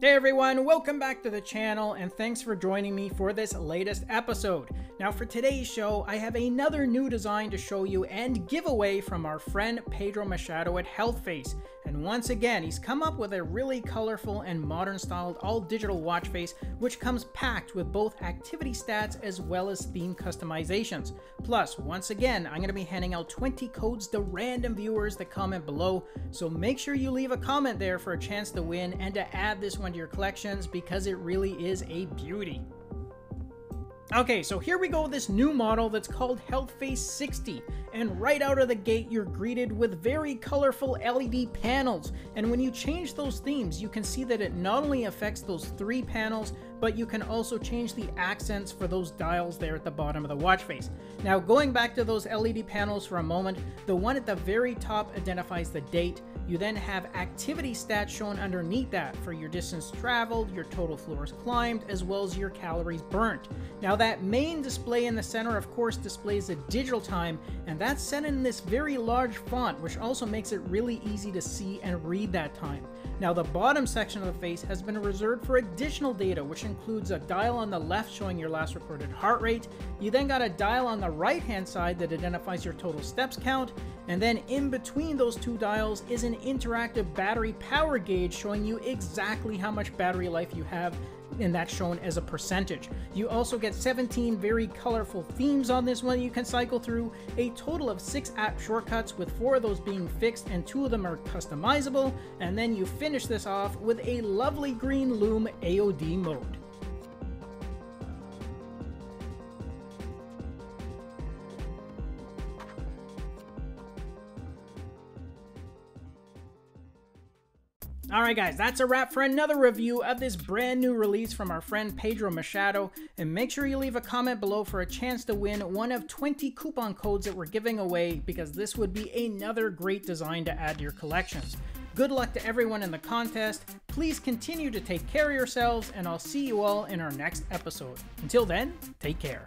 Hey everyone, welcome back to the channel and thanks for joining me for this latest episode. Now for today's show, I have another new design to show you and giveaway from our friend Pedro Machado at Healthface. And once again, he's come up with a really colorful and modern styled all digital watch face, which comes packed with both activity stats as well as theme customizations. Plus, once again, I'm going to be handing out 20 codes to random viewers that comment below. So make sure you leave a comment there for a chance to win and to add this one to your collections because it really is a beauty. Okay, so here we go with this new model that's called Healthface 60, and right out of the gate you're greeted with very colorful LED panels, and when you change those themes you can see that it not only affects those three panels, but you can also change the accents for those dials there at the bottom of the watch face. Now going back to those LED panels for a moment, the one at the very top identifies the date. You then have activity stats shown underneath that for your distance traveled, your total floors climbed, as well as your calories burnt. Now that main display in the center of course displays the digital time, and that's set in this very large font, which also makes it really easy to see and read that time. Now the bottom section of the face has been reserved for additional data, which includes a dial on the left showing your last recorded heart rate. You then got a dial on the right hand side that identifies your total steps count, and then in between those two dials is an interactive battery power gauge showing you exactly how much battery life you have, and that's shown as a percentage. You also get 17 very colorful themes on this one you can cycle through, a total of 6 app shortcuts with 4 of those being fixed and 2 of them are customizable, and then you finish this off with a lovely green loom AOD mode. Alright guys, that's a wrap for another review of this brand new release from our friend Pedro Machado, and make sure you leave a comment below for a chance to win one of 20 coupon codes that we're giving away, because this would be another great design to add to your collections. Good luck to everyone in the contest, please continue to take care of yourselves, and I'll see you all in our next episode. Until then, take care.